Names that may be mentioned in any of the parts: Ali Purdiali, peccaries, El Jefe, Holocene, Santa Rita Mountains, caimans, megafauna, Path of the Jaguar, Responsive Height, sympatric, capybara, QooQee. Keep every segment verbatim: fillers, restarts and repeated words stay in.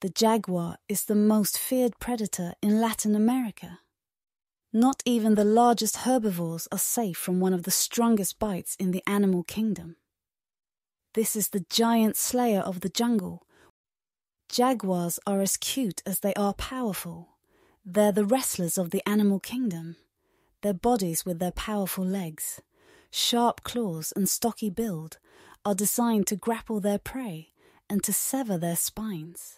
the jaguar is the most feared predator in Latin America. Not even the largest herbivores are safe from one of the strongest bites in the animal kingdom. This is the giant slayer of the jungle. Jaguars are as cute as they are powerful. They're the wrestlers of the animal kingdom. Their bodies with their powerful legs, sharp claws and stocky build are designed to grapple their prey and to sever their spines.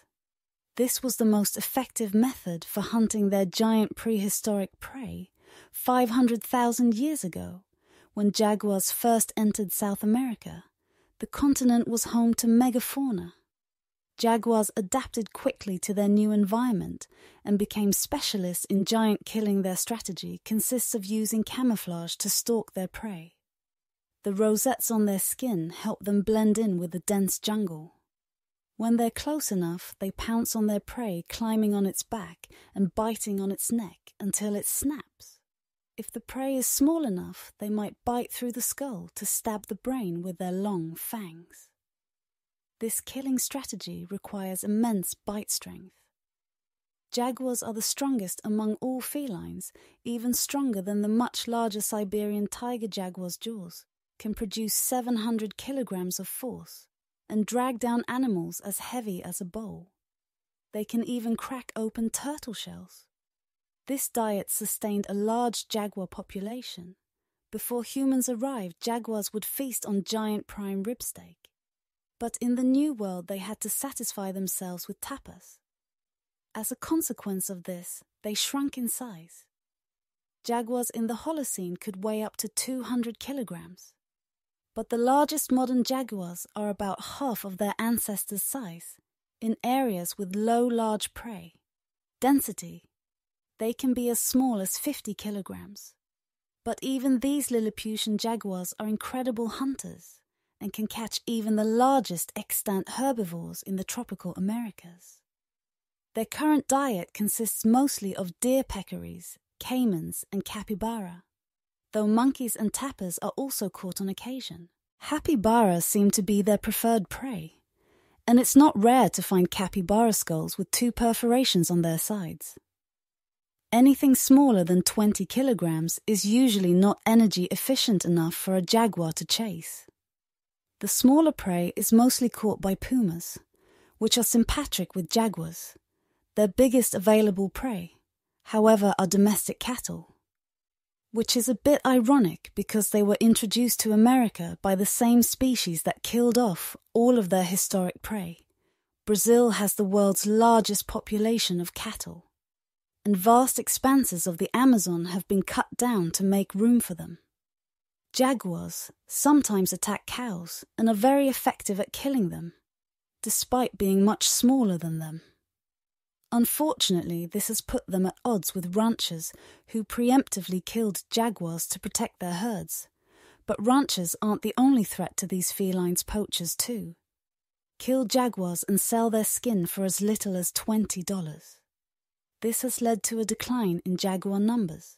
This was the most effective method for hunting their giant prehistoric prey five hundred thousand years ago, when jaguars first entered South America. The continent was home to megafauna. Jaguars adapted quickly to their new environment and became specialists in giant killing. Their strategy consists of using camouflage to stalk their prey. The rosettes on their skin help them blend in with the dense jungle. When they're close enough, they pounce on their prey, climbing on its back and biting on its neck until it snaps. If the prey is small enough, they might bite through the skull to stab the brain with their long fangs. This killing strategy requires immense bite strength. Jaguars are the strongest among all felines, even stronger than the much larger Siberian tiger. Jaguar's jaws can produce seven hundred kilograms of force and drag down animals as heavy as a bowl. They can even crack open turtle shells. This diet sustained a large jaguar population. Before humans arrived, jaguars would feast on giant prime rib steak. But in the New World, they had to satisfy themselves with tapas. As a consequence of this, they shrunk in size. Jaguars in the Holocene could weigh up to two hundred kilograms. But the largest modern jaguars are about half of their ancestors' size, in areas with low large prey density. They can be as small as fifty kilograms. But even these Lilliputian jaguars are incredible hunters and can catch even the largest extant herbivores in the tropical Americas. Their current diet consists mostly of deer peccaries, caimans and capybara, though monkeys and tapirs are also caught on occasion. Capybaras seem to be their preferred prey, and it's not rare to find capybara skulls with two perforations on their sides. Anything smaller than twenty kilograms is usually not energy efficient enough for a jaguar to chase. The smaller prey is mostly caught by pumas, which are sympatric with jaguars. Their biggest available prey, however, are domestic cattle, which is a bit ironic because they were introduced to America by the same species that killed off all of their historic prey. Brazil has the world's largest population of cattle, and vast expanses of the Amazon have been cut down to make room for them. Jaguars sometimes attack cows and are very effective at killing them, despite being much smaller than them. Unfortunately, this has put them at odds with ranchers who preemptively killed jaguars to protect their herds. But ranchers aren't the only threat to these felines. Poachers, too, kill jaguars and sell their skin for as little as twenty dollars. This has led to a decline in jaguar numbers,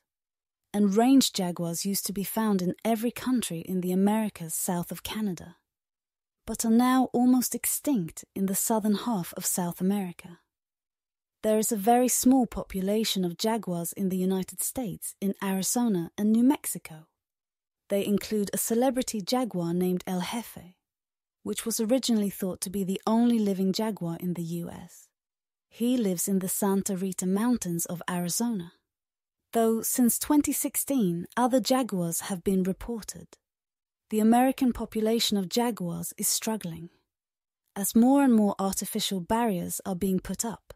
and range jaguars used to be found in every country in the Americas south of Canada, but are now almost extinct in the southern half of South America. There is a very small population of jaguars in the United States, in Arizona and New Mexico. They include a celebrity jaguar named El Jefe, which was originally thought to be the only living jaguar in the U S. He lives in the Santa Rita Mountains of Arizona, though since twenty sixteen, other jaguars have been reported. The American population of jaguars is struggling, as more and more artificial barriers are being put up.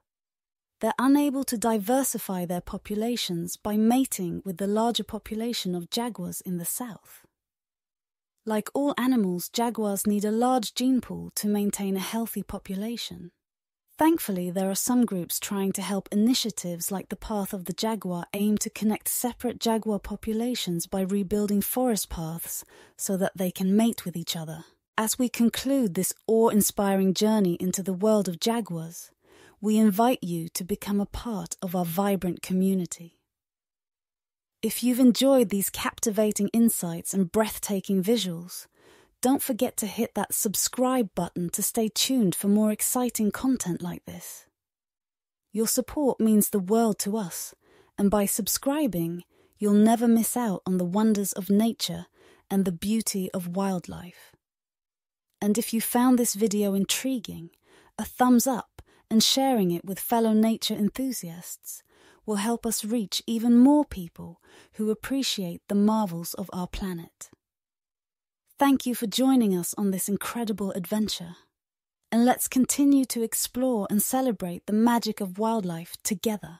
They're unable to diversify their populations by mating with the larger population of jaguars in the south. Like all animals, jaguars need a large gene pool to maintain a healthy population. Thankfully, there are some groups trying to help. Initiatives like the Path of the Jaguar aim to connect separate jaguar populations by rebuilding forest paths so that they can mate with each other. As we conclude this awe-inspiring journey into the world of jaguars, we invite you to become a part of our vibrant community. If you've enjoyed these captivating insights and breathtaking visuals, don't forget to hit that subscribe button to stay tuned for more exciting content like this. Your support means the world to us, and by subscribing, you'll never miss out on the wonders of nature and the beauty of wildlife. And if you found this video intriguing, a thumbs up and sharing it with fellow nature enthusiasts will help us reach even more people who appreciate the marvels of our planet. Thank you for joining us on this incredible adventure, and let's continue to explore and celebrate the magic of wildlife together.